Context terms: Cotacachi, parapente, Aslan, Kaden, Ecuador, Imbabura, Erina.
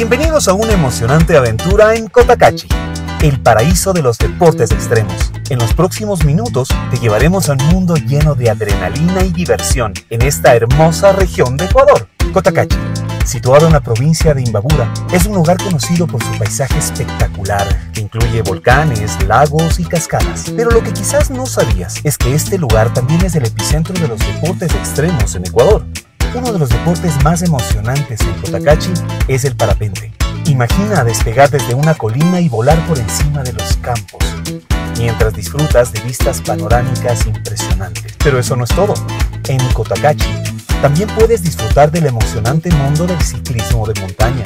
Bienvenidos a una emocionante aventura en Cotacachi, el paraíso de los deportes extremos. En los próximos minutos te llevaremos a un mundo lleno de adrenalina y diversión en esta hermosa región de Ecuador. Cotacachi, situado en la provincia de Imbabura, es un lugar conocido por su paisaje espectacular, que incluye volcanes, lagos y cascadas. Pero lo que quizás no sabías es que este lugar también es el epicentro de los deportes extremos en Ecuador. Uno de los deportes más emocionantes en Cotacachi es el parapente. Imagina despegar desde una colina y volar por encima de los campos, mientras disfrutas de vistas panorámicas impresionantes. Pero eso no es todo. En Cotacachi también puedes disfrutar del emocionante mundo del ciclismo de montaña,